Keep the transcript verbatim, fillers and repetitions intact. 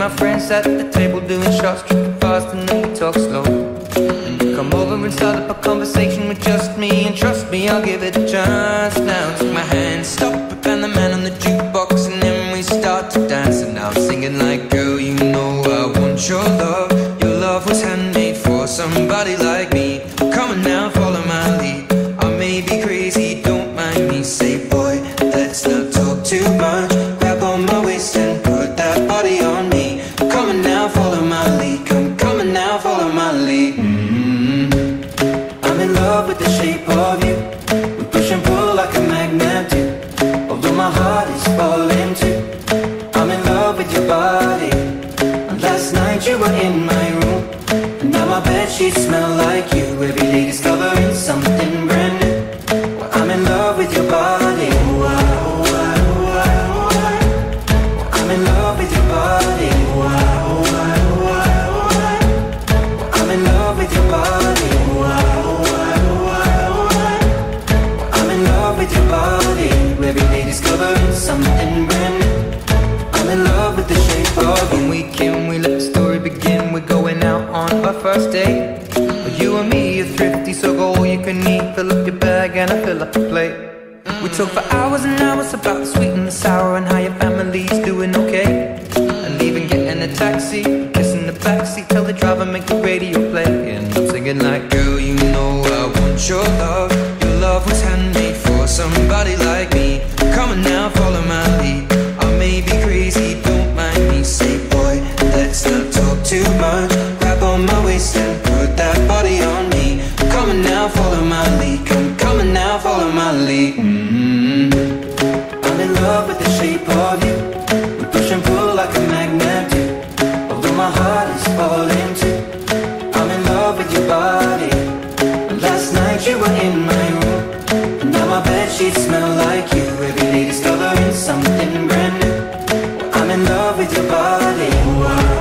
my friends at the table doing shots, tripping fast and then we talk slow. Come over and start up a conversation with just me, and trust me, I'll give it a chance. Now take my hand, stop it, and the man on the jukebox, and then we start to dance. And I'm singing like, girl, you know I want your love. Your love was handmade for somebody like me. Come on now, follow my lead. I may be crazy, don't mind me. Say, boy, let's not talk too much. Grab on my waist and put that body on me. Come on now, follow my lead. Come, come on now, follow my lead. Mm-hmm. I'm in love with the shape of you. We push and pull like a magnet do. Although my heart is falling too, I'm in love with your body. And last night you were in my room, and now my bedsheets smell like you. Every day discovering something brand new. Well, I'm in love with your body. Discovering something brand new. I'm in love with the shape of you. When we came, we let the story begin. We're going out on our first date. You and me are thrifty, so go all you can eat. Fill up your bag and I fill up the plate. We talk for hours and hours about the sweet and the sour, and how your family's doing okay. And even getting a taxi, kissing the backseat, tell the driver make the radio play. And I'm singing like, girl, you know I want your love. Your love was handmade for somebody like me. Come on now, follow my lead. I may be crazy, don't mind me. Say, boy, let's not talk too much. Grab on my waist and put that body on me. Come on now, follow my lead. Come, come on now, follow my lead. Mm-hmm. I'm in love with the shape of you. We push and pull like a magnet do. Although my heart is falling too, I'm in love with your body. Last night you were in my room, and now my bedsheets smell like you. Discovering something brand new. I'm in love with your body.